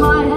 my